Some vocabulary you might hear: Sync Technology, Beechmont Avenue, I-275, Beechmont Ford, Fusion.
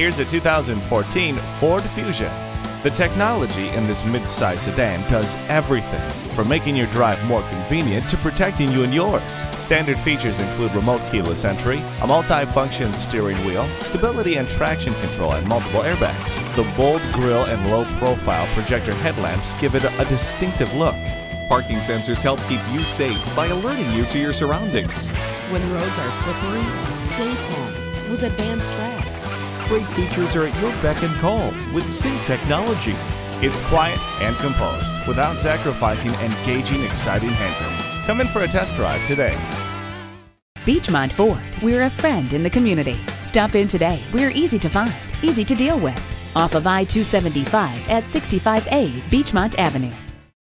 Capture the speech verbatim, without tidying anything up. Here's a two thousand fourteen Ford Fusion. The technology in this midsize sedan does everything, from making your drive more convenient to protecting you and yours. Standard features include remote keyless entry, a multi-function steering wheel, stability and traction control, and multiple airbags. The bold grille and low-profile projector headlamps give it a distinctive look. Parking sensors help keep you safe by alerting you to your surroundings. When roads are slippery, stay calm with Advanced Track. Brake features are at your beck and call with Sync Technology. It's quiet and composed without sacrificing engaging, exciting handling. Come in for a test drive today. Beechmont Ford, we're a friend in the community. Stop in today. We're easy to find, easy to deal with. Off of I two seventy-five at sixty-five A Beechmont Avenue.